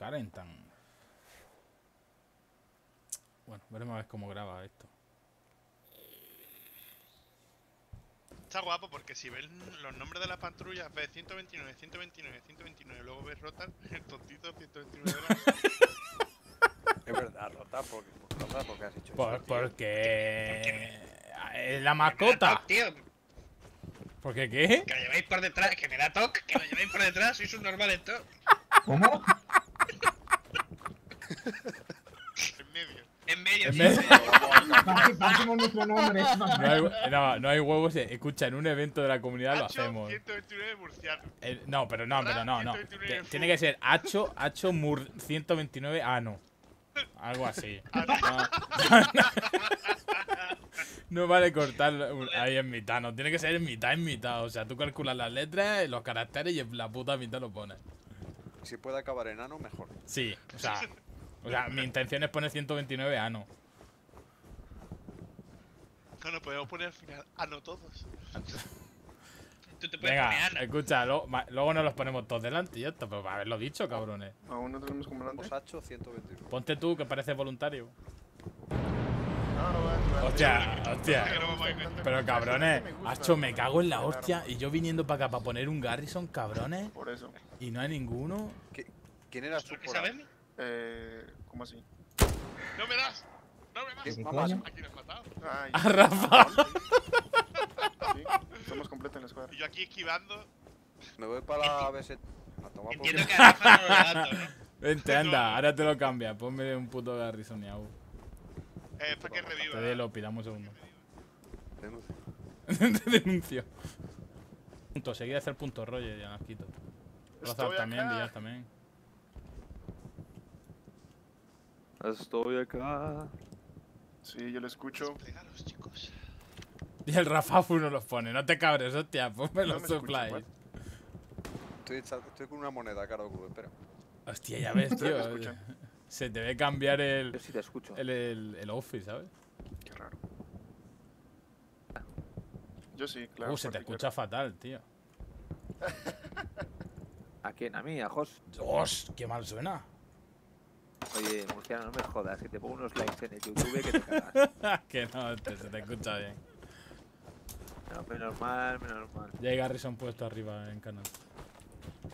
Carentan. Bueno, veremos a ver cómo graba esto. Está guapo porque si ves los nombres de las patrullas, ves 129, 129, 129, luego ves Rotar, el tontito 129 de la... Es verdad, Rotar, porque has hecho eso. Porque... la mascota. ¿Por qué qué? Que lo llevéis por detrás, que me da toque, que lo llevéis por detrás, sois un normal en toque. ¿Cómo? En medio. No hay huevos, escucha, en un evento de la comunidad lo hacemos. No, pero no, pero no. Tiene que ser ACHO Mur 129, ah, no. Algo así. No vale cortar ahí en mitad, no. Tiene que ser en mitad. O sea, tú calculas las letras, los caracteres y en la puta mitad lo pones. Si puede acabar en ano, mejor. Sí, o sea mi intención es poner 129 ano. No, no podemos poner al final ano todos. Tú te puedes poner ano. Escucha, luego nos los ponemos todos delante y ya está. Pero para haberlo dicho, cabrones. Aún no tenemos como delante. Osacho 129. Ponte tú, que pareces voluntario. Hostia. Pero cabrones, Acho, me cago en la hostia. Y yo viniendo para acá para poner un Garrison, cabrones. Por eso. Y no hay ninguno. ¿Quién era tú? ¿Cómo así? ¡No me das! ¡No me das! ¿A quién has matado? ¡A Rafa! Sí, somos completos en la escuadra. Y yo aquí esquivando. Me voy para la BS. Entiendo que a Rafa no lo da tanto, ¿no? Vente, anda, ahora te lo cambia. Ponme un puto Garrison y hago. Para que reviva. Te delopi, dame un segundo. Te denuncio. Punto, seguí a hacer punto Roger, ya las quito. Rozar también, Villar también. Estoy acá. Sí, yo lo escucho. Despegaros, chicos. Y el Rafafu no los pone, no te cabres, hostia, ponme los supplies. Estoy con una moneda, caro, espera. Hostia, ya ves, tío. Se te ve cambiar el... Yo sí te escucho. El outfit, ¿sabes? Qué raro. Yo sí, claro. Se te escucha fatal, tío. ¿A quién? ¿A mí? ¿A Jos? ¡Jos! ¡Qué mal suena! Oye, Murciano, no me jodas, que te pongo unos likes en el YouTube que te cagas. Que no, se te escucha bien. No, menos mal. Ya hay Garrison puesto arriba en canal.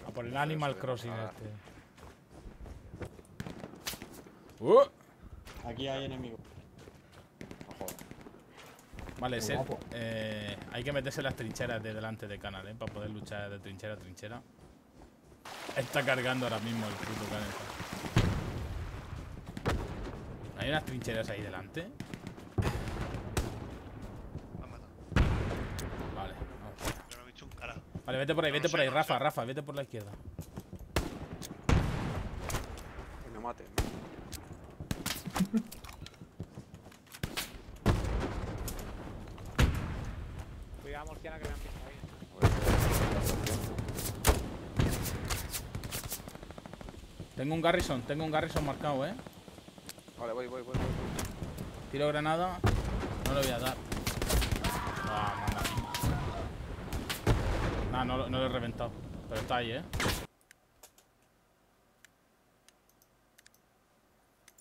A por el Animal Crossing este. Aquí hay enemigos. Vale, hay que meterse en las trincheras de delante de Canal, para poder luchar de trinchera a trinchera. Está cargando ahora mismo el puto Canal. Hay unas trincheras ahí delante. Vale, vale, vete por ahí, Rafa, vete por la izquierda. Que me maten. Cuidado, Murciano, que me han pintado bien. Tengo un Garrison marcado, Vale, voy. Tiro granada, no le voy a dar. No lo he reventado, pero está ahí,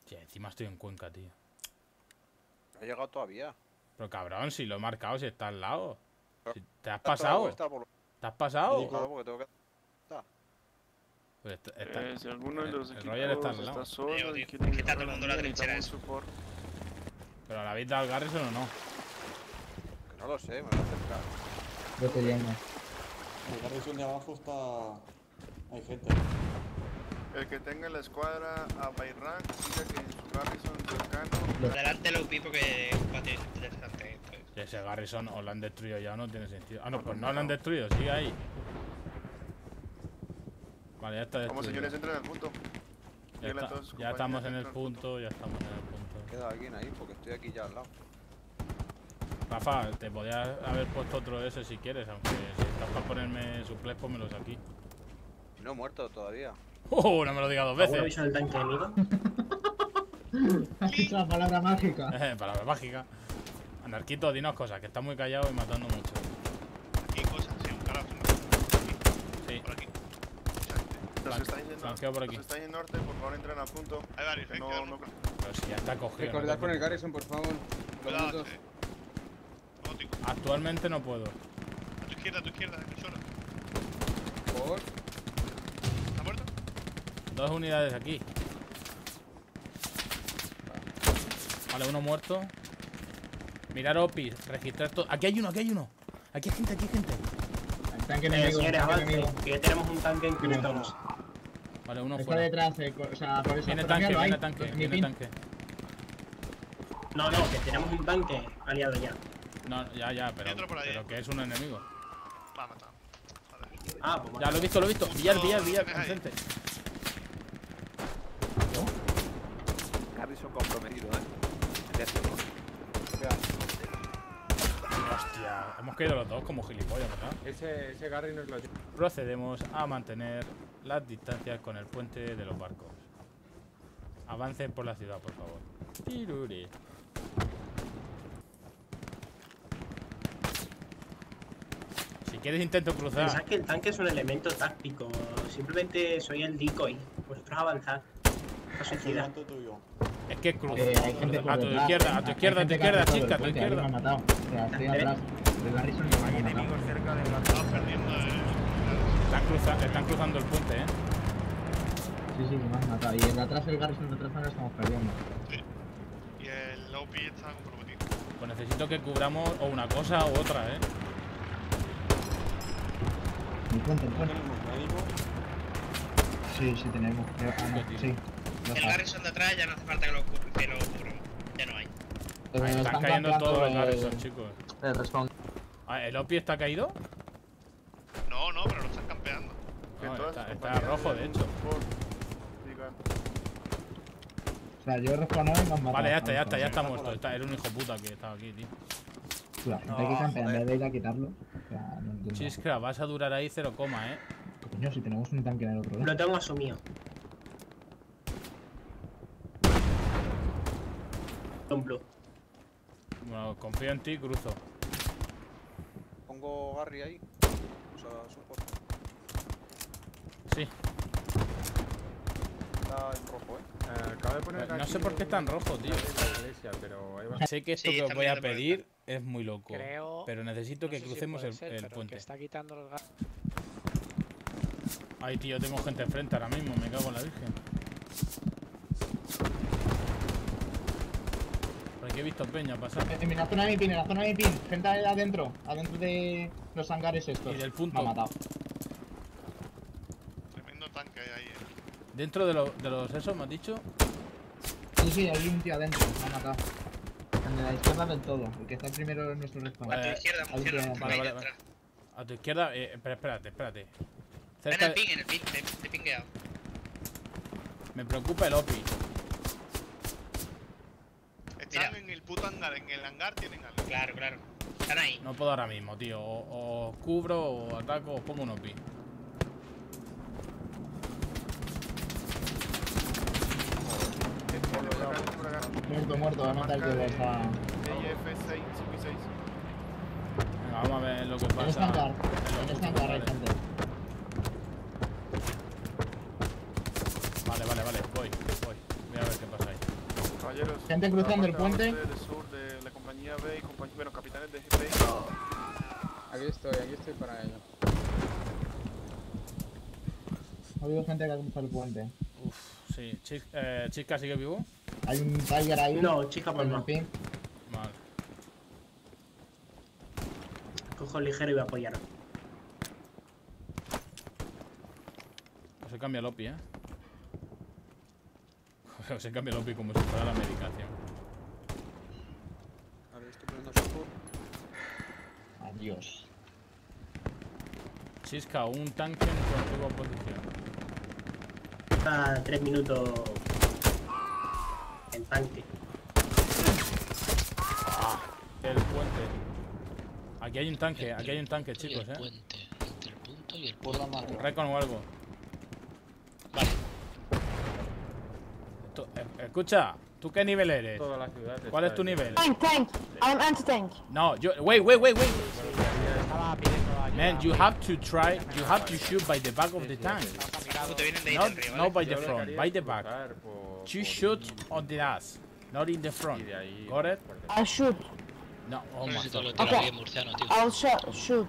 Encima estoy en Cuenca, tío. ¿No ha llegado todavía? Pero cabrón, si lo he marcado, si está al lado. Si ¿te has pasado? ¿Te has pasado? Pues si alguno de los equipos está solo, que está tomando la trinchera en support. ¿Pero la habéis dado al Garrison o no? Que no lo sé, me lo he acercado. Yo te llamo. El Garrison de abajo está... Hay gente. El que tenga la escuadra a Bayrak, diga que su Garrison cercano. Adelante lo pipo que es un bate interesante. Ese Garrison o lo han destruido ya, no tiene sentido. Ah, no, pues no lo han destruido, sigue ahí. Vale, ya está destruido. Vamos, señores, entren al punto. Ya estamos en el punto. Queda alguien ahí porque estoy aquí ya al lado. Rafa, te podías haber puesto otro de ese si quieres, aunque si estás para ponerme suplex, pónmelos aquí. No he muerto todavía. No me lo digas dos veces. ¿Has visto el tanque enemigo? Has dicho la palabra mágica. Palabra mágica. Anarquito, dinos cosas, que está muy callado y matando mucho. Aquí hay cosas, sí, un carajo. Sí. Por aquí. Flanqueo por aquí. Estáis en norte, por favor, entren a punto. Ahí va, que no. Pero si ya está cogido. Recordad con el Garrison, por favor. Cuidado, actualmente no puedo. A tu izquierda, solo. Por. ¿Está muerto? 2 unidades aquí. Vale, 1 muerto. Mirar OPI, registrar todo. Aquí hay uno, aquí hay uno. Aquí hay gente, aquí hay gente. El tanque enemigo, que ya tenemos un tanque en criptos. Vale, uno fuera. Está detrás, o sea, por eso. Viene tanque. No, no, que tenemos un tanque aliado ya. No, ya, pero que es un enemigo. Va a matar. Ah, pues ya, lo he visto. Villar, presente. Garrison comprometido, Hostia, hemos caído los dos como gilipollas, ¿verdad? Ese Garry no es lo. Procedemos a mantener las distancias con el puente de los barcos. Avancen por la ciudad, por favor. Tiruri. Si quieres intento cruzar. Pensad que el tanque es un elemento táctico. Simplemente soy el decoy. Vosotros avanzad. A suicidar. Es que cruzo. A tu izquierda, chica, a tu izquierda. Están cruzando el puente, Sí, que me han matado. Y el de atrás, el Garrison de atrás, ahora estamos perdiendo. Sí. Y el OP está comprometido. Pues necesito que cubramos o una cosa o otra, Sí, tenemos. Sí. El Garrison de atrás ya no hace falta que lo cubran. Ya no hay. Están cayendo todos los Garrison, chicos. ¿El OPI está caído? No, pero lo están campeando. No, está rojo, de hecho. O sea, yo he respawnado y me han matado. Vale, ya está muerto. Era un hijo puta que estaba aquí, tío. La gente aquí campeando, en vez de ir a quitarlo. O sea, no entiendo. Chiscra, vas a durar ahí 0, Coño, si tenemos un tanque en el otro lado. Lo tengo asumido. Bueno, confío en ti y cruzo. Pongo Garry ahí. O sea, support. Sí. Está en rojo, acabo de poner. No sé por qué está en rojo, tío. Sé que esto que os voy a pedir es muy loco. Pero necesito que crucemos el puente. Ay, tío, tengo gente enfrente ahora mismo. Me cago en la virgen. He visto peña pasar. En la zona de mi pin, gente adentro de los hangares estos. Y del punto. Me ha matado. Tremendo tanque hay ahí. Dentro de los esos, me has dicho. Sí, hay un tío adentro, me ha matado. En la izquierda del todo, porque está primero en nuestro respawn. A tu izquierda, vale. A tu izquierda, espérate. Cerca en el pin, te he pingueado. Me preocupa el OPI. Están en el puto hangar, en el hangar tienen algo. Claro. Están ahí. No puedo ahora mismo, tío. O cubro, o ataco, o pongo un OPI. Muerto, va a matar el que está. Venga, vamos a ver lo que pasa. En este hangar hay gente. Vale, voy. Voy a ver qué pasa ahí. Caballeros, gente cruzando el puente. Del sur de la compañía B y capitanes de GP. Aquí estoy para ello. Ha habido gente que ha cruzado el puente. Uff, sí. ¿Chica sigue vivo? Hay un Tiger ahí. No, chica por el pin. Vale. Cojo el ligero y voy a apoyar. Se cambia el OPI, Se cambia el OPI como si fuera la medicación. A ver, estoy poniendo soco. Adiós. Chisca, un tanque en tu posición. Está 3 minutos el tanque. El puente. Aquí hay un tanque, chicos, el puente. Entre el punto y el puente. Recon o algo. Escucha, ¿tú qué nivel eres? Toda la ciudad. ¿Cuál es tu nivel? Tank. I'm anti-tank. No, yo... Wait. Man, you have to shoot by the back of the tank. Puto, vienen de ahí del río, ¿vale? No by the front, by the back. Two shots on the ass, not in the front. Got it? I'll shoot. No, oh my god. Okay, I'll shoot.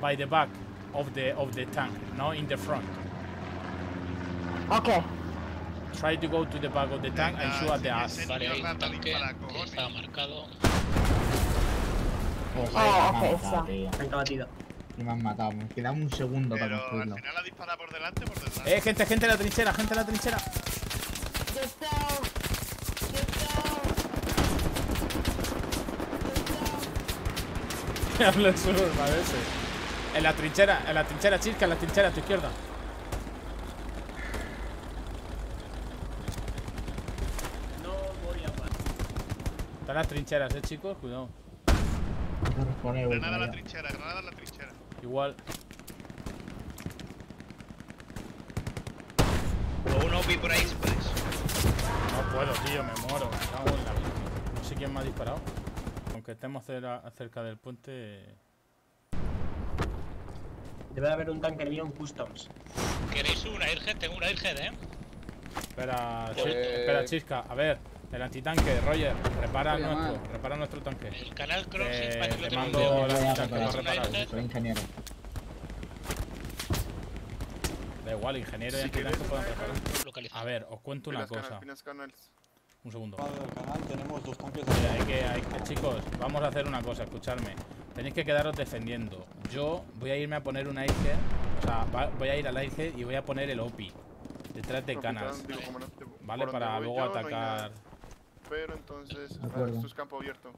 By the back of the tank, not in the front. Okay. Try to go to the back of the tank and shoot at the ass. Vale, el tanque está marcado. Oh, ok, está. Tanque batido. Me han matado, me queda un segundo para construirlo. Al final la dispara por delante o por detrás. Gente en la trinchera, gente en la trinchera. ¿Qué habla el suburban ese? En la trinchera, chica, en la trinchera, a tu izquierda. No voy a parar. Están las trincheras, chicos, cuidado. Granada a la trinchera, granada a la trinchera. Igual. O uno vi por ahí, si puedes. No puedo, tío, me muero. No sé quién me ha disparado. Aunque estemos cerca del puente. Debe de haber un tanque mío en Customs. ¿Queréis una Airhead? Tengo una Airhead, eh. Espera, chisca, a ver. El antitanque, Roger, repara nuestro tanque. El Canal Crossing para que lo te mando el antitanque para reparar. Soy ingeniero. Da igual, ingeniero y antitanque pueden reparar. A ver, os cuento una cosa. Un segundo. Tenemos dos tanques. Chicos, vamos a hacer una cosa, escuchadme. Tenéis que quedaros defendiendo. Yo voy a irme a poner una Airhead. O sea, voy a ir al Airhead y voy a poner el OPI. Detrás de Canals. Vale, para luego atacar. Pero entonces, esto es campo abierto.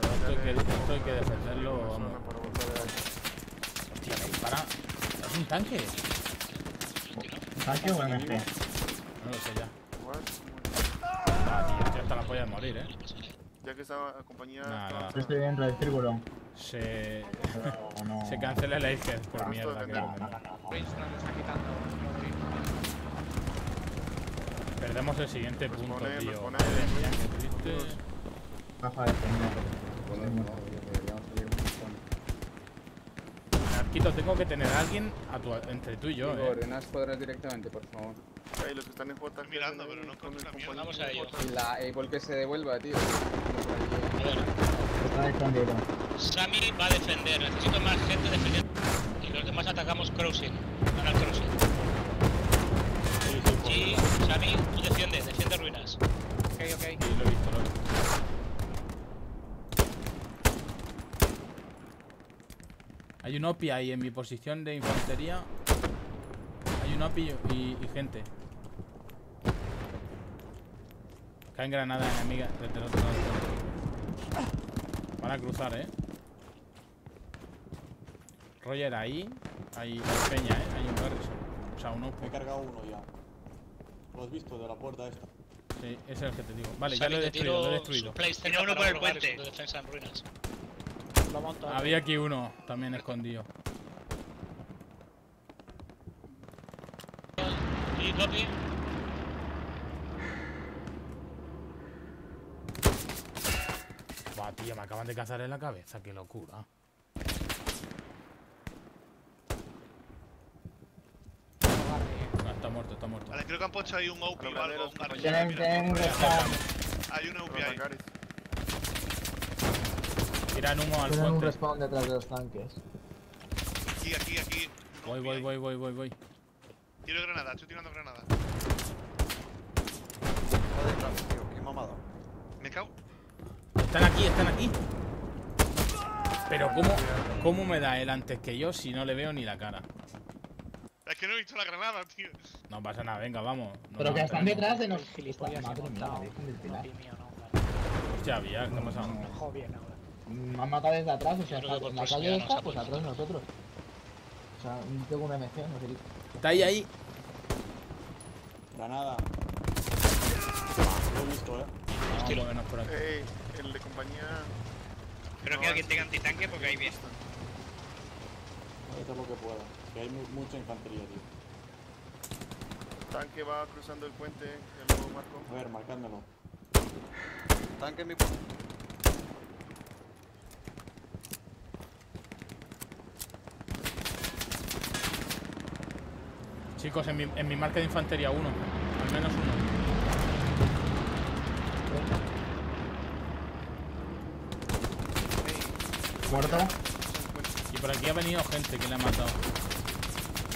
Esto hay que defenderlo. Hostia, me dispara. ¿Es un tanque? ¿Un tanque o un MP? No lo sé ya. Ah, tío, hasta la polla de morir, Ya que esa compañía. Yo estoy dentro del círculo. Se cancela el Airhead por mierda. Perdemos el siguiente punto, tío. Narquito, tengo que tener a alguien entre tú y yo, en las cuadras directamente, por favor. Ahí los que están en juego están mirando, pero no con el vamos a ellos. La Apple que se devuelva, tío. Está escondido. Sammy va a defender, necesito más gente defendiendo. Y los demás atacamos Crossing, van al Crossing. Sí, Sammy, tú defiende ruinas. Ok. Sí, lo he visto. Hay un OPI ahí en mi posición de infantería. Hay un OPI y gente. Caen granadas enemigas desde el otro lado. Van a cruzar, Roger, ahí. Hay peña, Hay un Garrison. O sea, uno. He cargado uno ya. Lo has visto de la puerta esta. Sí, ese es el que te digo. Vale, ya lo he destruido. Tenía uno por el puente. Defensa en ruinas. Había aquí uno también escondido. Y copy. Va, tío, me acaban de cazar en la cabeza, qué locura. Está muerto. Vale, creo que han puesto ahí un OP o algo. Hay un OP ahí. Tiran humo al puente. Tienen un respawn detrás de los tanques. Aquí. Voy. Tiro granada, estoy tirando granada. Está detrás, tío, qué mamado. Me cago. Están aquí. Pero ¿cómo me da él antes que yo si no le veo ni la cara? Es que no he visto la granada, tío. No pasa nada, venga, vamos. Pero que están detrás de los gilipollas. Hostia, Villar, ¿qué ha pasado? Me han matado desde atrás, o sea, en la calle esta, pues atrás nosotros. O sea, tengo una MC, no sé. Está ahí. Granada. Lo he visto, Hostia, menos por aquí. El de compañía. Creo que alguien tenga antitanque porque ahí viene. Voy a hacer lo que pueda. Que hay mucha infantería, tío. Tanque va cruzando el puente, ya lo marco. A ver, marcándolo. Tanque en mi puente. Chicos, en mi marca de infantería uno. Al menos uno. Muerto. Y por aquí ha venido gente que le ha matado.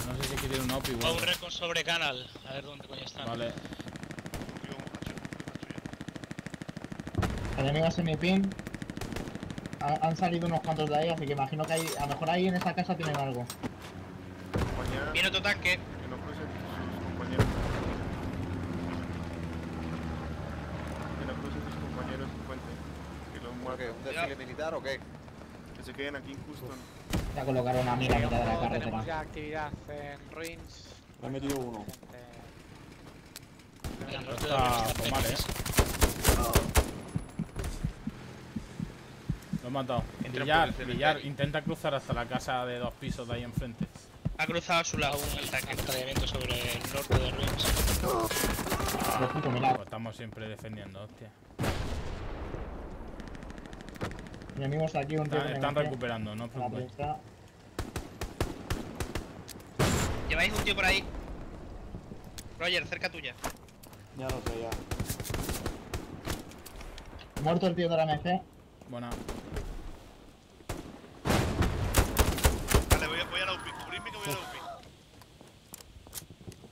No sé si quiere un OPI. Un récord sobre canal. A ver dónde coño están. Vale. Enemigos en mi pin. Han salido unos cuantos de ahí, así que imagino que hay, a lo mejor ahí en esa casa tienen algo. Viene otro tanque. Que no crucen sus compañeros en puente. Que los muertos. ¿Un desfile militar o qué? Que se queden aquí injusto. Ya colocaron una mira a mitad de la carretera. Tenemos ya actividad en Ruins. Me he metido uno. Está mal, Lo he matado. Villar, intenta cruzar hasta la casa de dos pisos de ahí enfrente. Ha cruzado a su lado el tanque de entrenamiento sobre el norte de Ruins. Estamos siempre defendiendo, hostia. Enemigos aquí, están recuperando, no os preocupéis. Lleváis un tío por ahí. Roger, cerca tuya. Ya lo sé, ya. Muerto el tío de la MC. Buena. Vale, voy a la UPI, cubrirme que voy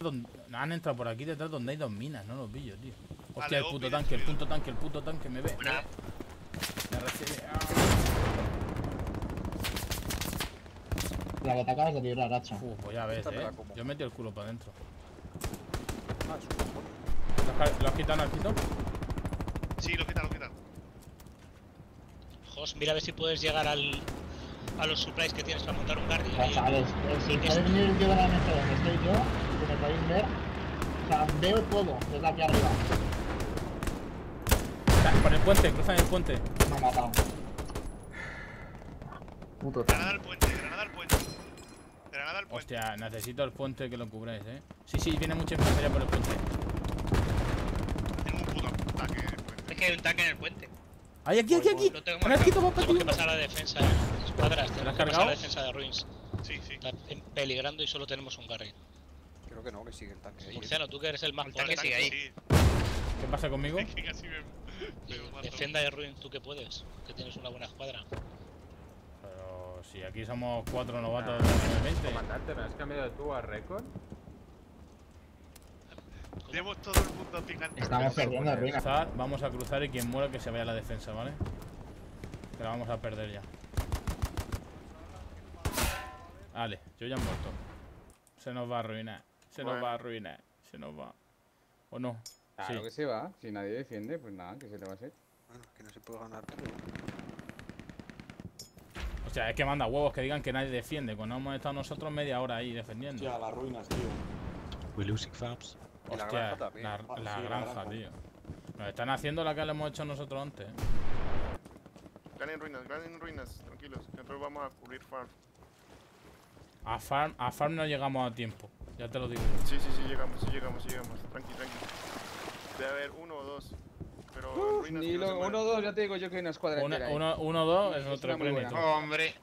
a la UPI. Han entrado por aquí detrás donde hay dos minas, no los pillo, tío. Hostia, vale, el puto tanque me ve. Buena. Me recibe. La que te acabas de tirar, hacha. Pues ya ves, yo metí el culo para adentro. ¿Lo has quitado, Narcito? Sí, lo he quitado. Jos, mira a ver si puedes llegar a los supplies que tienes para montar un guardia. Si quieres venir el tío de la mesa donde estoy yo, que me podéis ver, o sea, veo todo desde aquí arriba. Por el puente, cruzan el puente. Me ha matado. Puto. Granada al puente. Hostia, necesito el puente que lo cubráis, Sí, viene mucha infantería por el puente. Tengo un puto tanque en el puente. Es que hay un tanque en el puente. ¡Ay, aquí! Tenemos que pasar a la defensa de las escuadras. Tenemos que pasar a la defensa de Ruins. Sí. Está peligrando y solo tenemos un Garry. Creo que no, que sigue el tanque. Murciano, tú que eres el más fuerte. El tanque sigue ahí. Sí. ¿Qué pasa conmigo? Defienda de Ruins tú que puedes, que tienes una buena escuadra. Pero si aquí somos 4 novatos de 20. Comandante, ¿no has cambiado tú a récord? Tenemos todo el mundo picante. Estamos perdiendo a Ruins. Vamos a cruzar y quien muera que se vaya a la defensa, ¿vale? Que la vamos a perder ya. Vale, yo ya he muerto. Se nos va a arruinar. ¿O no? Claro que se va. Si nadie defiende, pues nada, que se le va a hacer. Bueno, que no se puede ganar. O sea, es que manda huevos que digan que nadie defiende. Cuando hemos estado nosotros media hora ahí defendiendo. Ya, las ruinas, tío. We losing fabs. Hostia, la granja, tío. Nos están haciendo la que le hemos hecho nosotros antes. Ganen ruinas, tranquilos. Nosotros vamos a cubrir farm. A farm no llegamos a tiempo. Ya te lo digo. Sí, llegamos. Tranqui. Debe haber uno o dos. Pero ruinas ni lo, uno o dos, ya te digo yo que hay una escuadra entera. Uno o dos es otro plenito. Hombre.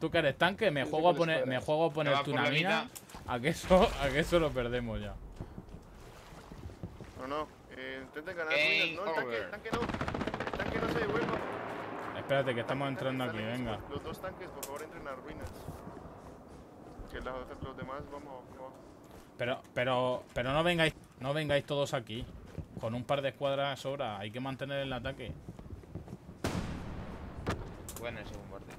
Tú que eres tanque, me juego a ponerte una mina. A que eso lo perdemos ya. No, intenten ganar ruinas, no, el tanque no se devuelva. Espérate que estamos entrando aquí, venga. Los dos tanques, por favor, entren a ruinas. Que los demás vamos. Pero no vengáis todos aquí. Con un par de escuadras sobra, hay que mantener el ataque. Bueno, ese bombardeo.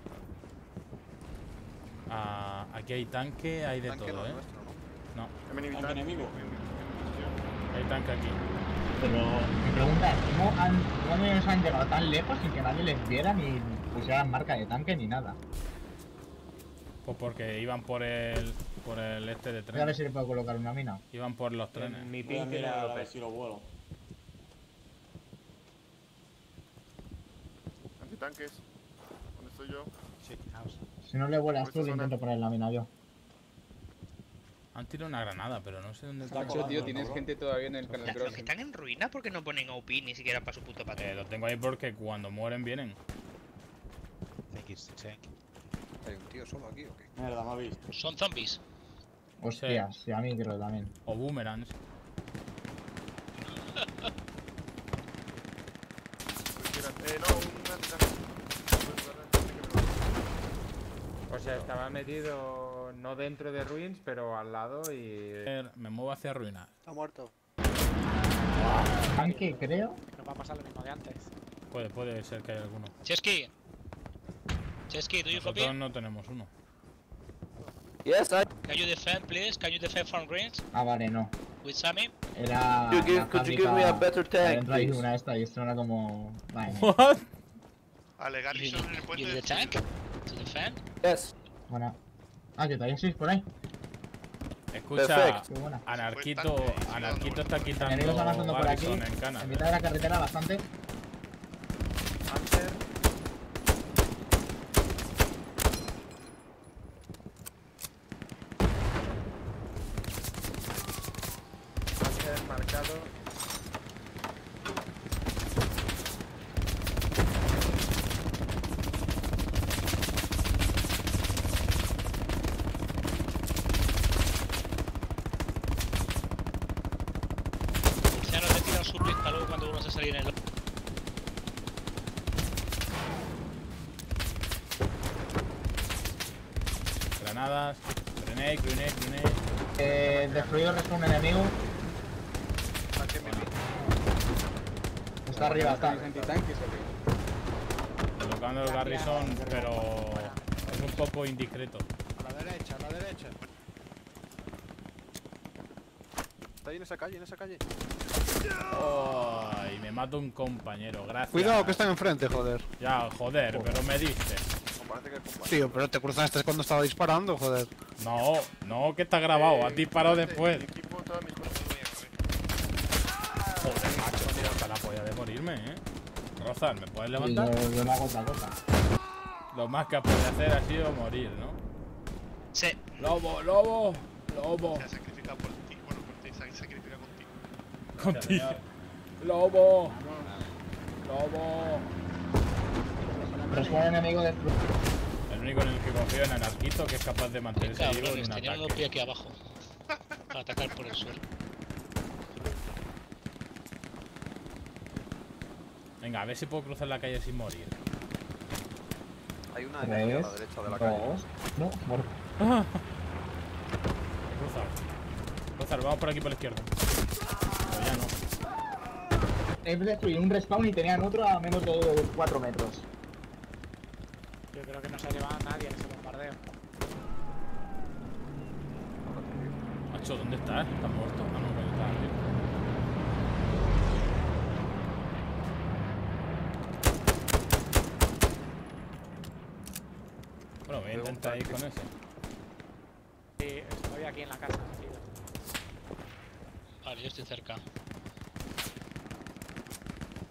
Ah, aquí hay tanque, hay de todo, No. Hay tanque aquí. Pero mi pregunta es, ¿cómo ellos han llegado tan lejos sin que nadie les viera ni pusieran marca de tanque ni nada? Pues porque iban por el este de tren. A ver si le puedo colocar una mina. Iban por los trenes. Mi pin tiene a ver si lo vuelo. Antitanques. ¿Dónde estoy yo? Sí, si no le vuelas tú, intento poner la mina yo. Han tirado una granada, pero no sé dónde está. Tacho, tío, tienes gente todavía en el Canal Crossing. Los que están en ruina porque no ponen OP ni siquiera para su puto patio. Lo tengo ahí porque cuando mueren vienen. Hay un tío solo aquí, ¿o qué? Mierda, me ha visto. Son zombies. Hostias, sí. Y a mí creo también. O boomerangs. O sea, estaba metido no dentro de Ruins, pero al lado y... Me muevo hacia ruina. Está muerto. Tanque, creo. Nos va a pasar lo mismo de antes. Puede ser que haya alguno. Chesky. Chesky, ¿do you copy? Nosotros no tenemos uno. Yes, I... Can you defend, please? Can you defend from Greens? Ah, vale, no. With Sammy? Era... could you give me a better tank, please? Una esta y esta era como... Vale. What? Vale, Garrison en el puente. ¿Give the tank? ¿To defend? Yes. Bueno. Ah, que también sois por ahí. Escucha, Anarquito está quitando Garrison en Cana. En mitad de la carretera, bastante. Destruido resta un enemigo. Está arriba, está. Colocando el Garrison, pero es un poco indiscreto. A la derecha, a la derecha. Está ahí en esa calle, en esa calle. Oh, y me mato un compañero, gracias. Cuidado que están enfrente, joder. Ya, joder, pero me diste. Tío, pero te cruzaste cuando estaba disparando, joder. No, no, que está grabado, has disparado después. Joder, macho, tío, hasta la polla de morirme, Rozar, ¿me puedes levantar? Sí, yo no hago otra cosa. Lo más que has podido hacer ha sido morir, ¿no? Sí. Lobo, lobo, lobo. Se ha sacrificado por ti, bueno, por ti, se ha sacrificado contigo. Contigo. Lobo. Lobo. Responde enemigo del club. El único en el que confío en Anarquito que es capaz de mantenerse vivo en un ataque. Tenía dos pies aquí abajo para atacar por el suelo. Venga, a ver si puedo cruzar la calle sin morir. Hay una de a la derecha de la calle. No, muerto. Ah. Cruzar, vamos por aquí por la izquierda. Pero ya no. He destruido un respawn y tenían otro a menos de 4 metros. Yo creo que no se ha llevado a nadie en ese bombardeo. Macho, ¿dónde estás? ¿Estás muerto? Ah, no, que no estás aquí. Bueno, voy a intentar ir con ese. Sí, estoy aquí en la casa. Vale, yo estoy cerca.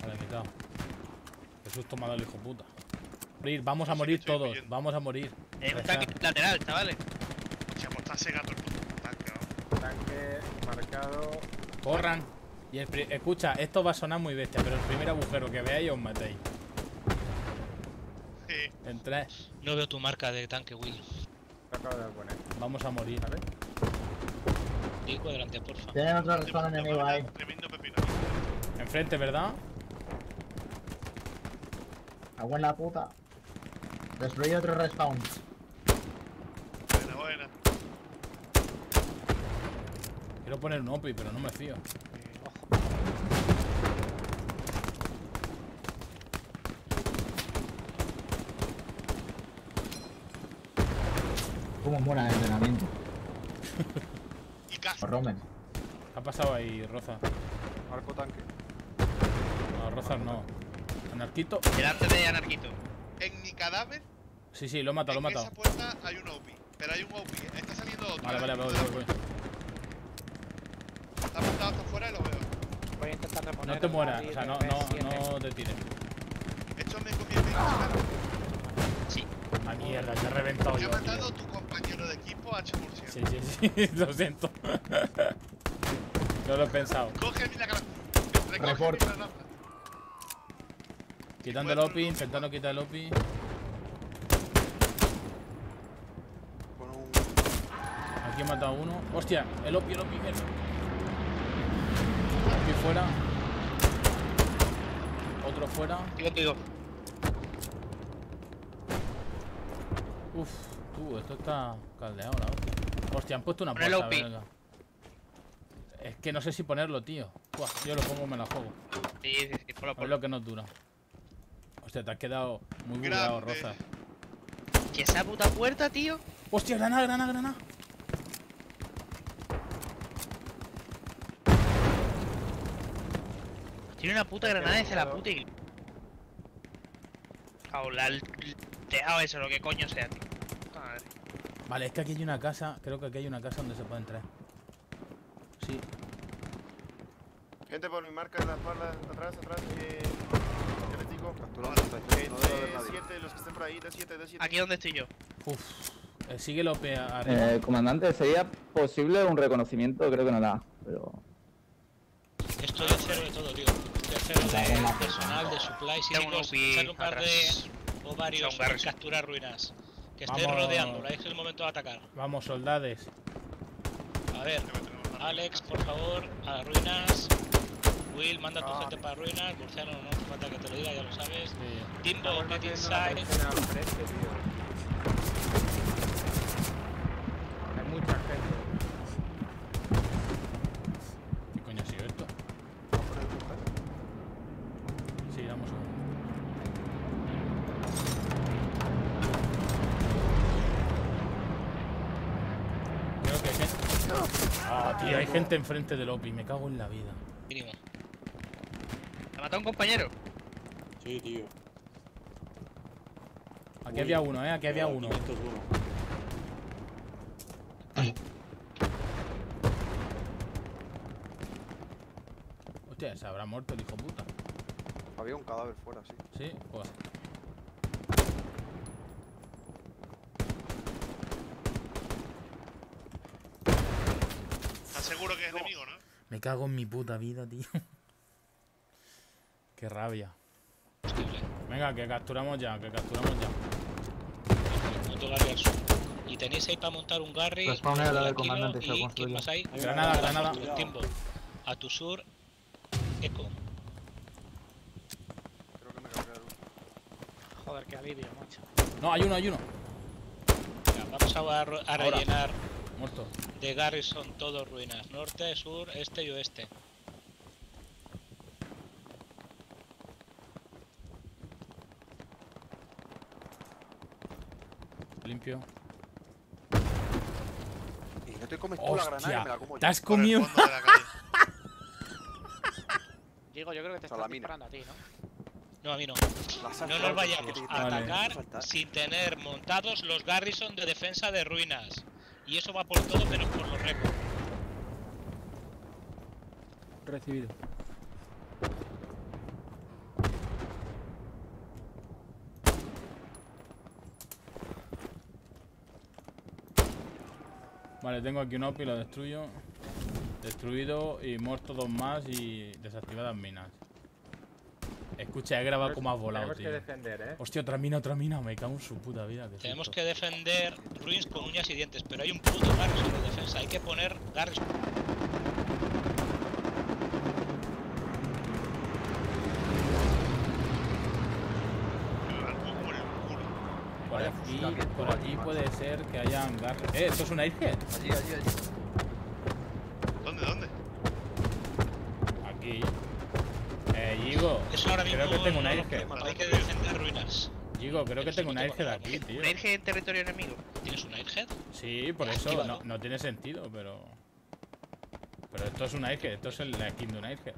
Vale, mitad. Qué susto me ha dado el hijo puta. Vamos a morir todos, vamos a morir. Un tanque lateral, chavales. Hostia, pues está segado el tanque. Tanque marcado. Corran. Y escucha, esto va a sonar muy bestia, pero el primer agujero que veáis os matéis. Sí. En 3. No veo tu marca de tanque, Will. Lo acabo de poner. Vamos a morir. ¿Vale? Digo adelante, porfa. Tienen otro respawn enemigo ahí. Tremendo pepino. Enfrente, ¿verdad? Agua en la puta. Destruí otro respawn. Buena, buena. Quiero poner un OPI, pero no me fío. Como mola el entrenamiento. Y caso. Romen. ¿Qué ha pasado ahí, Roza? Marco tanque. No, Roza no. Anarquito. Delante de Anarquito. En mi cadáver. Sí, sí, lo he matado, lo he matado. En esa puerta hay un OPI, pero hay un OPI, está saliendo otro. Vale, vale, voy. Está apuntado hasta afuera y lo veo. Voy a intentar reponer. No te mueras, o sea, no te tires. Esto me convierte en un... Sí. La mierda, te he reventado yo. Te ha matado tu compañero de equipo, ACHO El Murciano. Sí, lo siento. No lo he pensado. Coge mi la cara. Recoge mi la... Quitando el OPI, intentando quitar el OPI. Aquí he matado a uno. ¡Hostia! El OPI, el OPI. Aquí fuera. Otro fuera. Tío. Uf, tú, esto está caldeado, la hostia. Hostia, han puesto una puerta, verga. Es que no sé si ponerlo, tío. Buah, yo lo pongo, me la juego. Sí, sí, sí, por lo, es lo que nos dura. Hostia, te has quedado muy cuidado, Rosa. ¿Y esa puta puerta, tío? Hostia, granada, granada, granada. Tiene una puta granada desde la puta iglesia. Dejado eso, lo que coño sea, tío. Madre. Vale, es que aquí hay una casa. Creo que aquí hay una casa donde se puede entrar. Sí. Gente por mi marca en la espalda, atrás, atrás. Yo les digo, capturando. D7, los que estén por ahí, D7, D7. Aquí donde estoy yo. Uf. Sigue López arriba. Comandante, ¿sería posible un reconocimiento? Creo que no da, pero... Estoy a cero de todo, tío. Estoy a cero de personal, de supplies y de echar un par de... o varios para capturar ruinas. Que esté rodeando, es el momento de atacar. Vamos, soldades. A ver, Alex, por favor, a ruinas. Will, manda a tu gente para ruinas. Murciano, no hace falta que te lo diga, ya lo sabes. Sí. Timbo, get inside. Hay mucha gente. ¿Qué coño ha sido esto? Sí, vamos a... Ah, tío, hay gente enfrente del OPI, me cago en la vida. ¿Te ha matado un compañero? Sí, tío. Aquí había uno, aquí había uno. Esto es uno. Ay. Hostia, se habrá muerto el hijo puta. Había un cadáver fuera, sí. Sí, joder. Seguro que es enemigo, ¿no? Me cago en mi puta vida, tío. Qué rabia. Venga, que capturamos ya, que capturamos ya. Y tenéis ahí para montar un garry. Y ¿quién pasa ahí? Granada, granada. A tu sur, eco. Creo que me cabré algo. Joder, qué alivio, macho. No, hay uno, hay uno. Venga, vamos a rellenar. Muerto. De Garrison, todo ruinas. Norte, sur, este y oeste. Limpio. Y no te comes tú la granada, me la como yo. ¿Te has comido? Diego, yo creo que te estás disparando a ti, ¿no? No, a mí no. No nos vayamos a atacar sin tener montados los Garrison de defensa de ruinas. Y eso va por todo menos por los récords. Recibido. Vale, tengo aquí un OPI, lo destruyo. Destruido y muerto dos más y desactivadas minas. Escucha, he grabado como has volado, tío. Tenemos que defender, ¿eh? Hostia, otra mina, me cago en su puta vida. Tenemos que defender Ruins con uñas y dientes, pero hay un puto Garrison de defensa, hay que poner Garrison. Por aquí puede ser que hayan Garrison. ¿Esto es un airhead? Allí, allí, allí. ¿Dónde, dónde? Aquí. Yigo, creo que tengo un airhead. Hay que defender ruinas. Yigo, creo que tengo un airhead aquí, tío. ¿Un airhead en territorio enemigo? ¿Tienes un airhead? Sí, por eso no tiene sentido, pero... Pero esto es un airhead, esto es la skin de un airhead.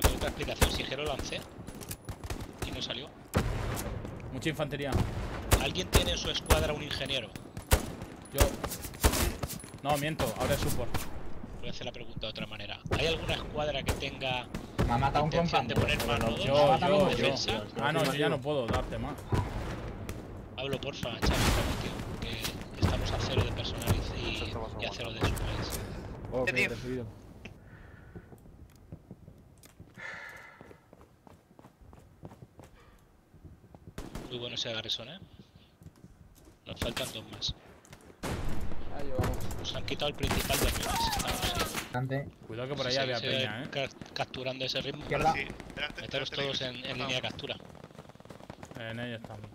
Tengo otra explicación, si Jero lancé y no salió. Mucha infantería. ¿Alguien tiene en su escuadra un ingeniero? Yo... No, miento, ahora es support. Voy a hacer la pregunta de otra manera. ¿Hay alguna escuadra que tenga intención de poner mano yo defensa? Ah, no, yo ya no puedo darte más. Pablo, porfa, chaval, que estamos a cero de personal y a cero de supplies. Ok, recibido. Muy bueno ese Garrison, Nos faltan dos más. Ahí vamos. Nos han quitado el principal de peñas. Cuidado que por allá había peña, capturando ese ritmo. Meteros todos en línea de captura. En ella estamos.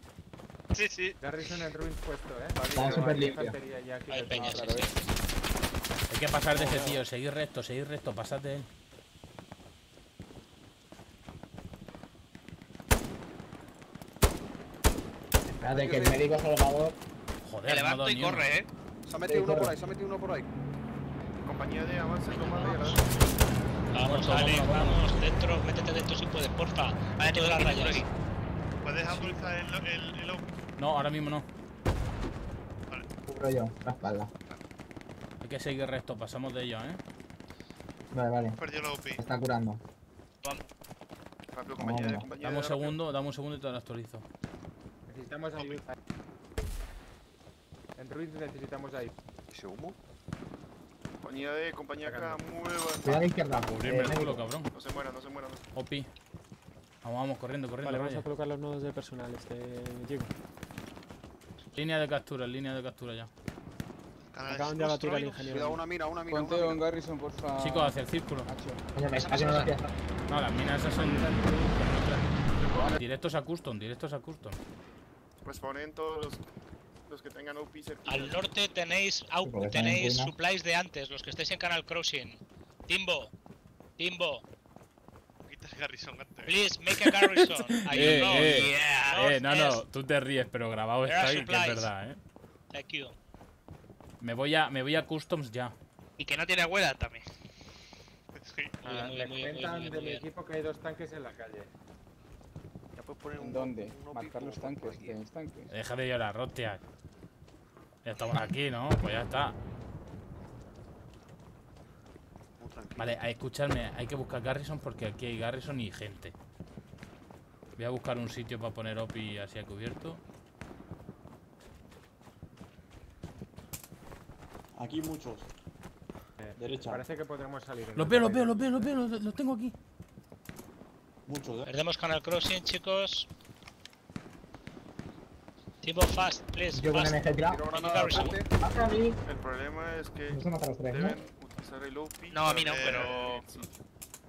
Sí, sí. Garrison en Ruins puesto, Está súper limpio. Hay peña, sí, sí. Hay que pasar de ese tío. Seguir recto, pasate. Espérate, que el médico salvador. Joder, me levanto y corre, Se ha metido uno por ahí, Compañía de avance tomada y avance. Vamos, dale, vamos, dentro, métete dentro si puedes, porfa. A dentro de las rayas. ¿Puedes autorizar el OPI? No, ahora mismo no. Vale. Cubro yo, la espalda. Hay que seguir recto, pasamos de ellos, Vale, vale. Perdió el OPI. Está curando. Vamos. Rápido, compañía de avance. Dame un segundo y te lo actualizo. Necesitamos ayuda. En Ruiz necesitamos ahí. ¿Ese humo? Compañía acá, muy buena. Cuidado a la izquierda. Cubrirme el culo, cabrón. No se muera, no. Opi. Vamos, corriendo. Vale, vamos a colocar los nodos de personal, chico. Línea de captura ya. Acaban de abatir al ingeniero. Cuidado, una mina. Conteo en Garrison, por favor. Chicos, hacia el círculo. No, las minas esas son... Directos a Custom, Responden todos los que tengan OP cerca. Al norte tenéis supplies de antes, los que estáis en Canal Crossing. Timbo. Garrison antes. Please, make a Garrison. No, tú te ríes, pero grabado está ahí, que es verdad, Thank you. Me voy a Customs ya. Y que no tiene abuela también. Sí. Cuentan de mi equipo que hay dos tanques en la calle. ¿Dónde? Marcar los tanques, Deja de llorar, hostia. Ya estamos aquí, ¿no? Pues ya está. Vale, a escucharme, hay que buscar Garrison porque aquí hay Garrison y gente. Voy a buscar un sitio para poner OPI así a cubierto. Aquí muchos. Derecha. Parece que podremos salir. Los tengo aquí. Muchos, Perdemos Canal Crossing, chicos. Tipo fast, please. Yo fast. El problema es que deben utilizar el OPI. No, a mí no, pero...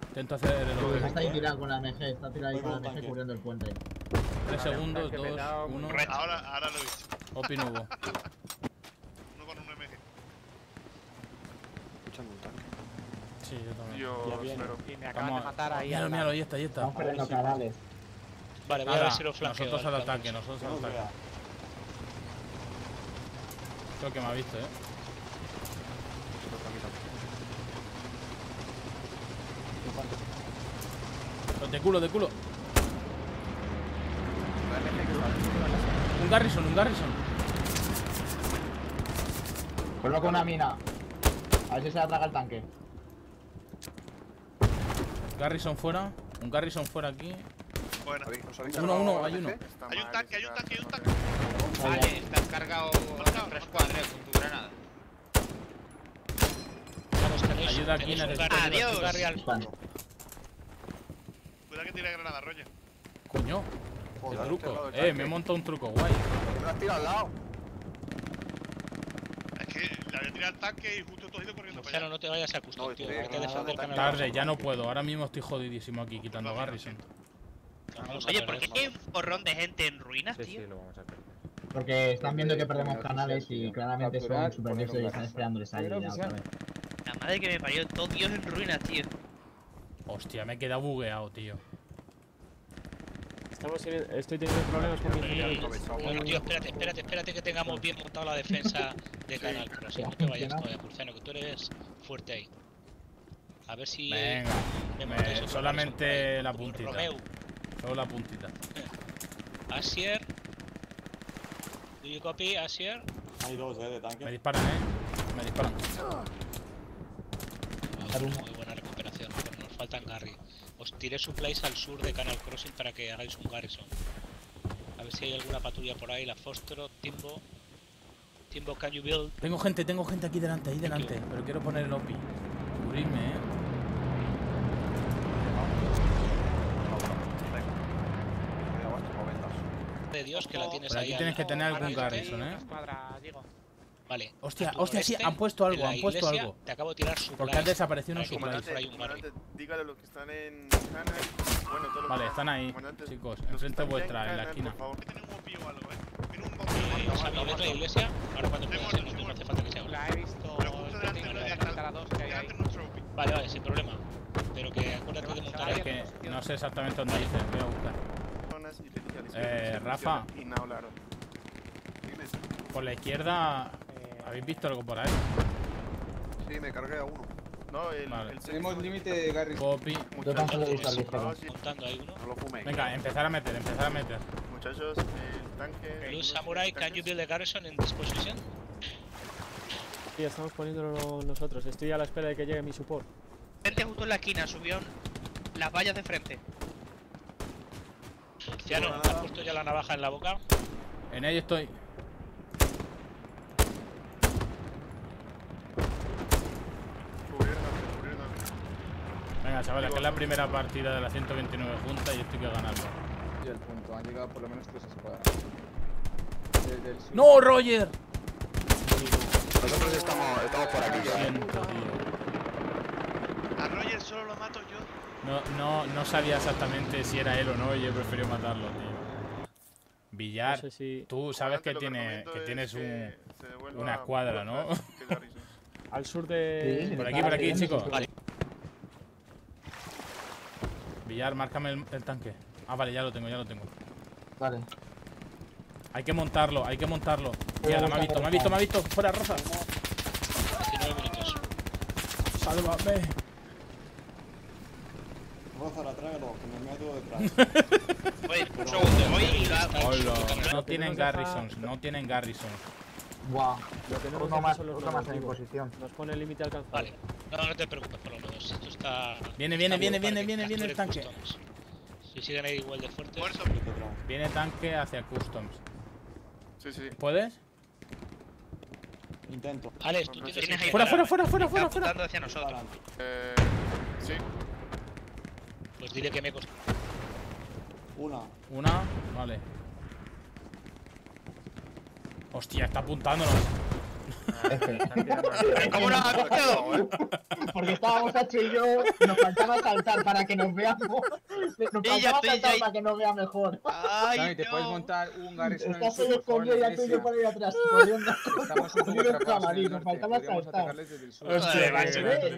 Intento hacer el OPI. Está ahí tirado con la MG, cubriendo el puente. 3 segundos, 2, 1. Ahora lo he visto. OPI no hubo. Uno con un MG. Escuchando un tanque. Sí, yo también. Y me acaban de matar ahí. Míralo, ahí está. Vamos perdiendo cabales. Vale, voy a ver si lo flanqueo. Nosotros al ataque, Creo que me ha visto, De culo. Un Garrison. Coloco una mina. A ver si se atraga el tanque. Garrison fuera, un Garrison fuera aquí. Bueno, hay uno. Hay un tanque. Vale, está cargado con 3 cuadres con tu granada. Vamos, ayuda aquí en el adiós. Cuidado que tiene granada, Roger. Coño, el truco. Me he montado un truco guay. Me has tirado al lado. Le había tirado al tanque y justo todo ha ido corriendo para allá. Claro, no te vayas a acusar, tío. Hay que defender el canal. Tarde, ya no puedo. Ahora mismo estoy jodidísimo aquí quitando Garrison. Oye, ¿por qué hay un porrón de gente en ruinas, tío? Sí, lo vamos a perder. Porque están viendo que perdemos canales y claramente son supervisos y están esperándoles ahí ya otra vez. La madre que me parió, todo Dios en ruinas, tío. Hostia, me he quedado bugueado, tío. Estoy teniendo problemas con mi ingeniero. Bueno, tío, espérate que tengamos bien montada la defensa de Canal. Pero si no te vayas todavía, Murciano, que tú eres fuerte ahí. A ver si... Venga, solamente la puntita. Romeo. Solo la puntita. Asier. Do you copy, Asier? Hay dos, de tanque. Me disparan. Muy buena recuperación, pero nos faltan Garry. Os tiré supplies al sur de Canal Crossing para que hagáis un Garrison. A ver si hay alguna patrulla por ahí, la Fostro, Timbo. Timbo, can you build? Tengo gente aquí delante, Pero quiero poner el OPI. Cubrirme, Dios que la tienes ahí. Aquí tienes que tener algún Garrison, Vale. Hostia, hostia, sí, han puesto algo, Te acabo de tirar su. Porque han desaparecido unos supplies. Dígale a los que están en Cana. Bueno, todos los vale, están ahí, chicos. Enfrente vuestra, en la esquina. Tienen un OPI o algo, esa violeta de iglesia, ahora cuando empiece el último hace falta que se abra. La he visto, vale, vale, sin problema. Pero que acuérdate de montar ahí. Que no sé exactamente dónde dice, voy a buscar. Rafa. Por la izquierda, ¿habéis visto algo por ahí? Sí, me cargué a uno. No, el tenemos límite de Garrison. Copy. Yo tampoco le gusta el disparo. Venga, empezar a meter. Muchachos, el tanque. Blue Samurai, ¿can you build the Garrison in this position? Sí, estamos poniéndolo nosotros. Estoy a la espera de que llegue mi support. Gente justo en la esquina, subieron las vallas de frente. Ya no, ¿has puesto ya la navaja en la boca? En ello estoy. Venga, chavales, que es la primera partida de la 129 junta y estoy que ganarlo. Y el punto, han llegado por lo menos 3 escuadras. ¡No, Roger! Nosotros estamos por aquí ya. A Roger solo lo mato yo. No sabía exactamente si era él o no y he preferido matarlo, tío. Villar, no sé si... tú sabes que, tienes una escuadra, ¿no? Al sur de... Sí, por aquí, chicos. Vale. Villar, márcame el tanque. Ah, vale, ya lo tengo. Vale. Hay que montarlo. Mira, me ha visto. Fuera, Rosa. 19 minutos. Sálvame. Rosa, la trágalo, que me meto detrás. Oye, un segundo, voy. No tienen Garrison. Guau. Lo tenemos más en posición. Nos pone el límite alcanzado. Vale. No te preocupes por los dos, esto está... Viene el tanque. Customs. Si siguen ahí igual de fuertes... Viene tanque hacia Customs. Sí. ¿Puedes? Intento. Alex, tú tienes ahí... ¡Fuera! Está hacia nosotros. Sí. Pues dile que me costó. Una, vale. Hostia, está apuntándonos. ¿Cómo nos ha costado? Porque estábamos Hacho y yo, nos faltaba saltar para que nos veamos. Para que nos vea mejor. Ay, no. Te puedes montar un Garrison. Estás solo escondido y ya tú yo por ahí atrás. Estamos un camarín, nos faltaba saltar.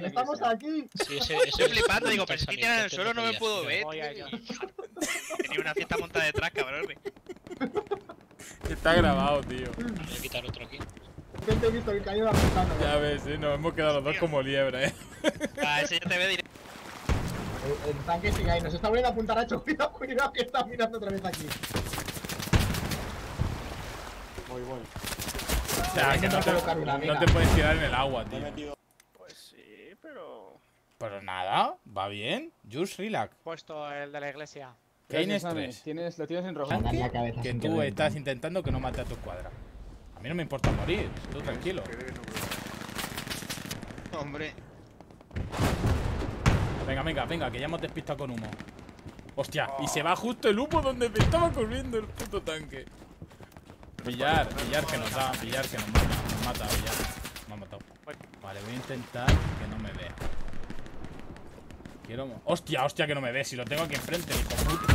Estamos aquí. Estoy flipando, digo, pero si tiran en el suelo no me puedo ver. Tenía una fiesta montada detrás, cabrón. Está grabado, tío. Voy a quitar otro aquí. Te he visto que cayó la ventana. Ya ves, nos hemos quedado los dos como liebre, Ah, ese ya te ve directo. El tanque sigue ahí, nos está volviendo a apuntar a Hacho. Cuidado, que está mirando otra vez aquí. Voy. O sea, que no te puedes tirar en el agua, tío. Pues sí, pero... Pero nada, va bien. Just relax. Puesto el de la iglesia. Keynes 3. Lo tienes en rojo. Que tú estás intentando que no mate a tu cuadra. A mí no me importa morir, tú tranquilo. Hombre. Venga, que ya hemos despistado con humo. Hostia, y se va justo el humo donde me estaba corriendo el puto tanque. Villar que nos da, Villar que nos mata, Villar. Me ha matado. Vale, voy a intentar que no me vea. Hostia, que no me ve, si lo tengo aquí enfrente, hijo puto.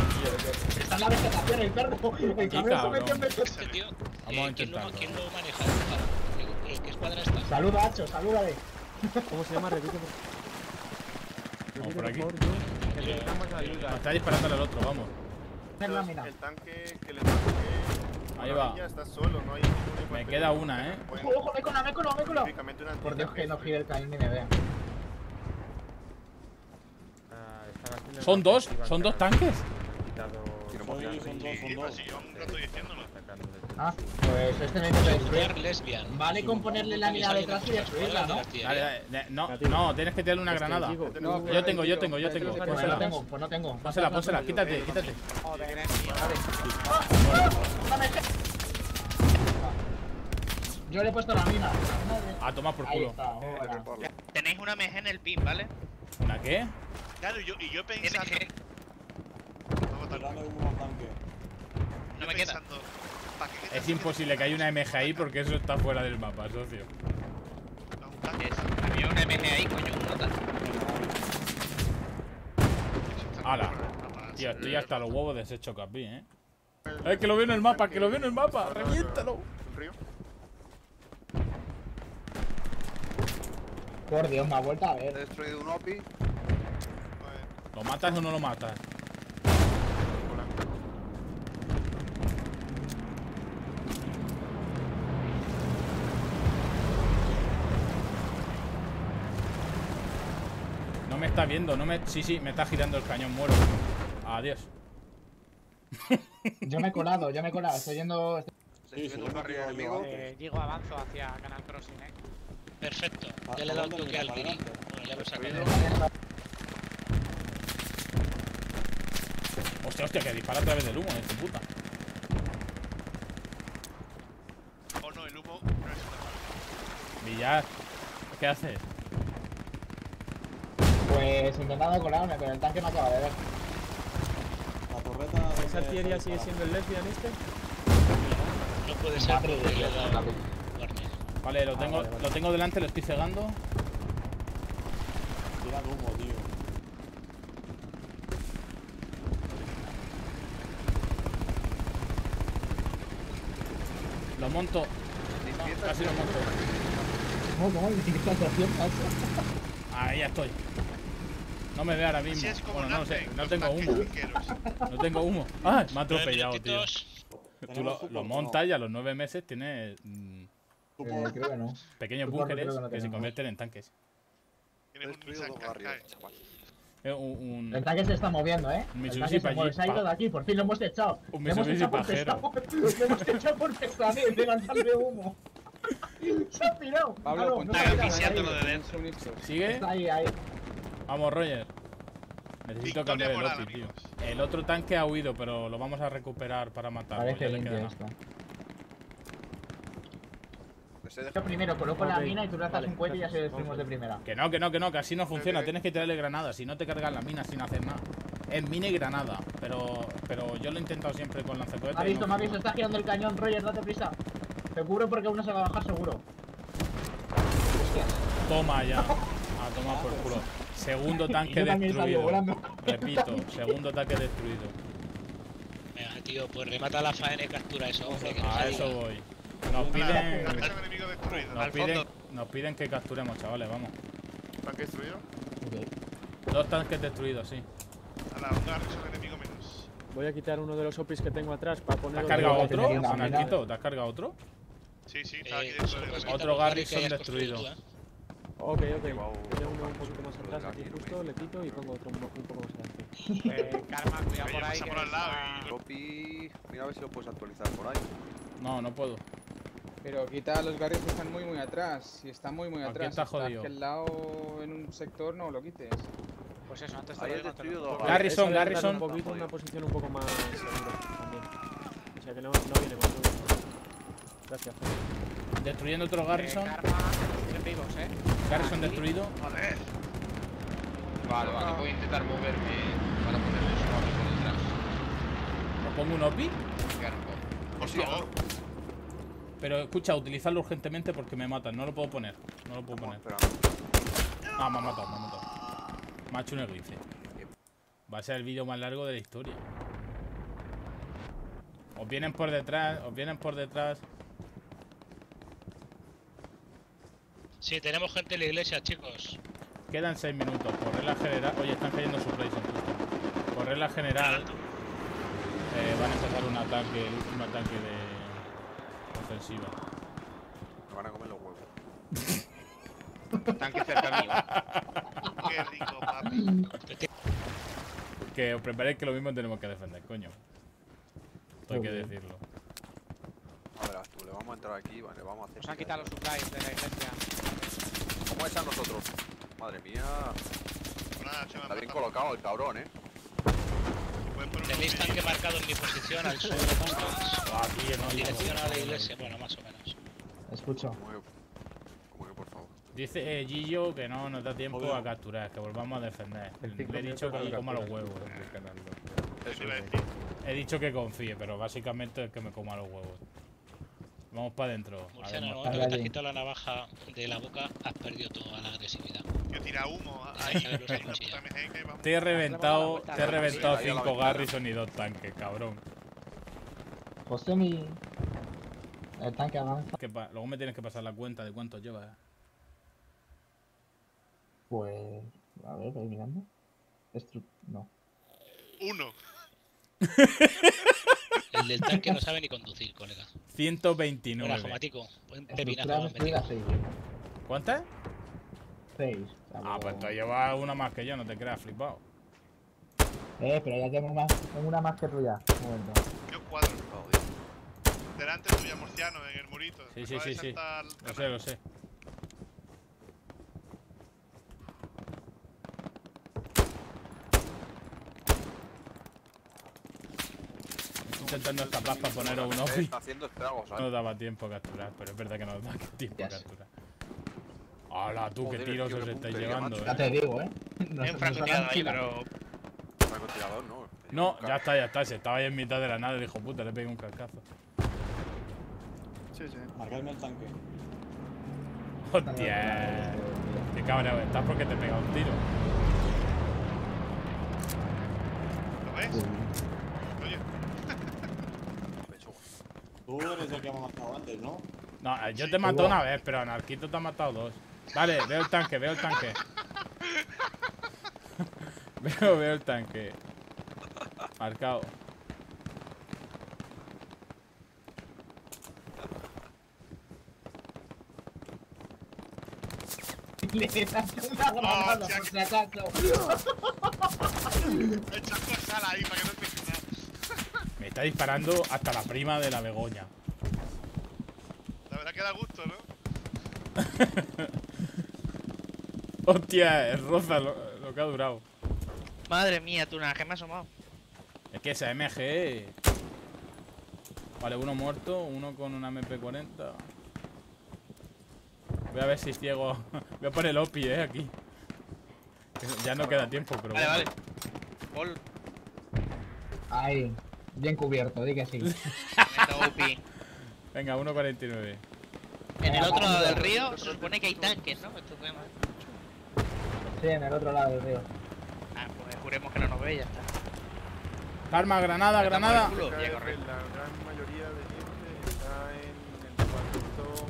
Está la vegetación, el perro. El cabrón se metió en vegetación, tío. Vamos a intentarlo. ¿Quién lo maneja? ¿Qué escuadra está? Saluda, Hacho, salúdale. ¿Cómo se llama? Repite, por favor. Vamos por aquí. Me está disparando al otro, vamos. El tanque que le toque. Ahí va. Me queda una, Ojo, me cola. Por Dios, que no gire el cañón ni me vea. ¿Son dos tanques? Son dos. Ah, pues este me interesa. Vale con ponerle la mirada detrás y destruirla, ¿no? No, tienes que tirarle una granada. Yo tengo. Pues no tengo. Pónsela, quítate. Joder, yo le he puesto la mina. A tomar por culo. Tenéis una MG en el pin, ¿vale? ¿Una qué? Claro, y yo pensaba que... No, no me queda. Es imposible que haya una MG ahí porque eso está fuera del mapa, socio. Había una MG ahí, coño, un nota. ¡Hala! Tío, estoy hasta los huevos deshecho Capi, eh. ¡Eh, que lo veo en el mapa! ¡Que lo veo en el mapa! ¡Reviéntalo! Por Dios, me ha vuelto a ver. He destruido un OPI. ¿Lo matas o no lo matas? No me está viendo, no me... Sí, sí, me está girando el cañón, muero. Adiós. Yo me he colado, estoy yendo... Estoy subiendo un barrio enemigo. Digo, avanzo hacia Canal Crossing, eh. Perfecto, ya le he dado un toque al Piri. Bueno, ya lo he sacado. Hostia, hostia, que dispara a través del humo, este puta. Oh no, el humo no es una. Villar, ¿qué haces? Pues intentando colarme, pero el tanque no acaba de ver. La torreta. ¿Esa artillería sigue siendo el lesbian este? No puede ser, porque le he dado la... Vale, lo tengo delante, lo estoy cegando. Tira el humo, tío. Lo monto. Casi lo monto. Ahí ya estoy. No me ve ahora mismo. Bueno, no sé. No tengo humo. No tengo humo. ¡Ah! Me ha atropellado, tío. Tú lo montas y a los 9 meses tienes... creo que no. Pequeños búnkeres que se convierten en tanques. El tanque se está moviendo, eh. Mitsubishi se ha ido de aquí, por fin lo hemos echado. Un Mitsubishi pajero. Lo hemos echado por pesadez de lanzarle humo. Se ha pirado. Pablo, contá pisiándolo de dentro. ¿Sigue? Está ahí, ahí. Vamos, Roger. Necesito cambiar el otro, tío. El otro tanque ha huido, pero lo vamos a recuperar para matarlo. Parece limpio esto. Yo primero coloco la mina y tú lanzas un cohete y ya se destruimos de primera. Que no, que así no funciona. Tienes que tirarle granada, si no te cargas la mina sin hacer nada. Es mina y granada, pero yo lo he intentado siempre con lanzacohetes. Me ha visto, está girando el cañón, Roger, date prisa. Te cubro porque uno se va a bajar seguro. Toma ya. A tomar por culo. Segundo tanque destruido. Repito, segundo tanque destruido. Venga, tío, pues remata la faena y captura eso, hombre. A eso voy. Nos piden que capturemos, chavales, vamos. ¿Tanque destruido? Okay. 2 tanques destruidos, sí. A la otra reserva enemigo menos. Voy a quitar uno de los OPIs que tengo atrás para poner... ¿Te has cargado otro, Anarquito? ¿Te has cargado otro? Sí, sí, está aquí dentro. Otro Garrison destruido. Ok. Wow. Tengo uno un poquito más atrás aquí justo, le quito y pongo otro un poco más adelante. Karma, cuidado por ahí. OPI... Mira a ver si lo puedes actualizar por ahí. No, no puedo. Pero quita los barrios que están muy atrás. Si está muy atrás, está jodido. Si está aquel lado en un sector, no lo quites. Pues eso, antes te lo he... Garrison. Una posición un poco más segura también. O sea que no viene con todo. Gracias. Destruyendo otro Garrison. Garrison destruido. Vale. Vale, voy a intentar moverme para ponerle su mapa por detrás. ¿Me pongo un OPI? Por favor. Pero escucha, utilizarlo urgentemente porque me matan. No lo puedo poner. Ah, me ha matado. Me ha hecho un esguince. Va a ser el vídeo más largo de la historia. Os vienen por detrás. Sí, tenemos gente en la iglesia, chicos. Quedan 6 minutos. Correr la general. Oye, están cayendo supplies en justo. Correr la general. Van a empezar un ataque, el último ataque de... ofensiva. Me van a comer los huevos. Tanque cerca mío. Qué rico, papi. Que os preparéis que lo mismo tenemos que defender, coño. Esto hay que decirlo. A ver, tú, le vamos a entrar aquí, vale, vamos a hacer... Nos han quitado los supplies de la iglesia. ¿Cómo están nosotros? Madre mía. Está bien colocado el cabrón, eh. Tenéis tanque marcado en mi posición al sur de Customs, dirección a la iglesia, bueno, más o menos. Escucho. Como que, por favor. Dice Gillo que no nos da tiempo a capturar, que volvamos a defender. Le he dicho que me coma los huevos. Eso iba a decir. He dicho que confíe, pero básicamente es que me coma los huevos. Vamos para adentro. Murciano, en el momento que te has quitado la navaja de la boca, has perdido toda la agresividad. Yo tira humo ahí. Te he reventado 5 Garrison y 2 tanques, cabrón. José, mi... El tanque avanza. Luego me tienes que pasar la cuenta de cuántos llevas. Pues... A ver, voy mirando. No. 1. El del tanque no sabe ni conducir, colega. 129. Hola, Jomático. Buen pepinazo. ¿Cuántas? 6. Ah, pues tú llevas una más que yo, no te creas, flipado. Pero ya tengo una más que tuya. Un momento. Yo 4. Delante tuya, Murciano, en el murito. Sí, sí, sí, sí. Lo sé, lo sé. Intentando escapar para poneros un ojo. No nos daba tiempo a capturar, pero es verdad que no nos daba tiempo a capturar. ¡Hala, tú, qué tiros os estáis llevando! Ya te digo, Bien francotirador ahí, pero... Francotirador no. No, ya está, se estaba ahí en mitad de la nada, dijo puta, le pegué un cascazo. Sí, sí. Marcarme el tanque. ¡Hostia! Qué cabreado estás porque te he pegado un tiro. ¿Lo ves? Tú eres el que me ha matado antes, ¿no? No, yo te maté una vez, pero Anarquito te ha matado 2. Vale, veo el tanque, veo el tanque. veo el tanque. Marcado. Le lanzas una granada, por si acaso. He hecho cosas ahí para que no te... Me está disparando hasta la prima de la Begoña. La verdad que da gusto, ¿no? Hostia, el roza lo que ha durado. Madre mía, tú nada, que me ha asomado. Es que esa MG. Vale, uno muerto, uno con una MP40. Voy a ver si ciego. Voy a poner el OPI, aquí. Ya no queda tiempo, pero bueno. Vale, vale. Ahí. Bien cubierto, di que sí. Venga, 1.49. En el otro lado del río se supone que hay tanques, ¿no? Sí, en el otro lado del río. Ah, pues juremos que no nos ve y ya está. Arma, granada, granada. La gran mayoría de gente está en el cuarto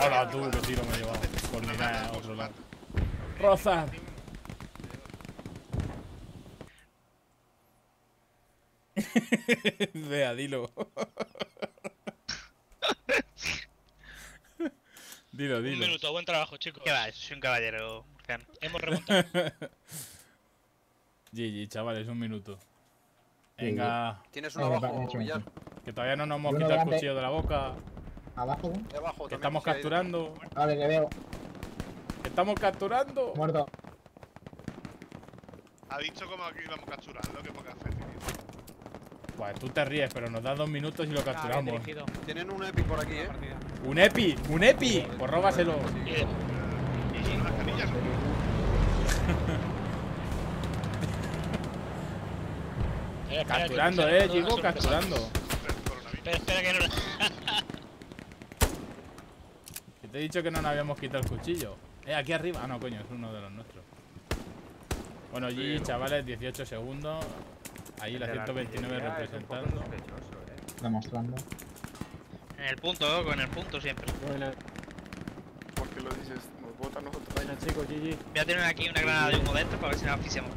E3. Hola, tú, que tiro me he llevado. Por mirar a otro lado. Rosa. Vea, dilo. dilo. Un minuto, buen trabajo, chicos. ¿Qué va? Soy un caballero. Hemos remontado. GG, chavales, un minuto. Venga. Tienes uno abajo, Villar. Que todavía no nos hemos quitado el cuchillo de la boca. ¿Abajo? Que estamos capturando. Vale, que veo. Que estamos capturando. Muerto. Ha dicho como aquí vamos capturando, que poca fe. Pues tú te ríes, pero nos das 2 minutos y lo capturamos. Tienen un epi por aquí, ¡Un epi! ¡Un epi! Pues róbaselo. Capturando, Chico, capturando. Espera, espera que no. Que te he dicho que no nos habíamos quitado el cuchillo. Aquí arriba. Ah, no, coño, es uno de los nuestros. Bueno, GG, chavales, 18 segundos. Ahí la 129 representando. Demostrando. En el punto, con el punto siempre. Bueno. ¿Por qué lo dices? Nos botan nosotros. Bueno, chicos, GG. Voy a tener aquí una granada de humo dentro para ver si nos asfixiamos.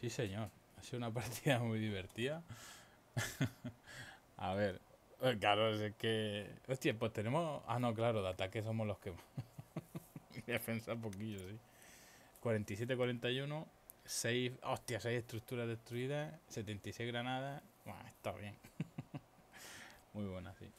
Sí, señor. Ha sido una partida muy divertida. A ver. Claro, es que... Hostia, pues tenemos... Ah, no, claro, de ataque somos los que... Defensa un poquillo, sí. 47-41... 6, hostia, 6 estructuras destruidas, 76 granadas. Bueno, está bien. Muy buena, sí.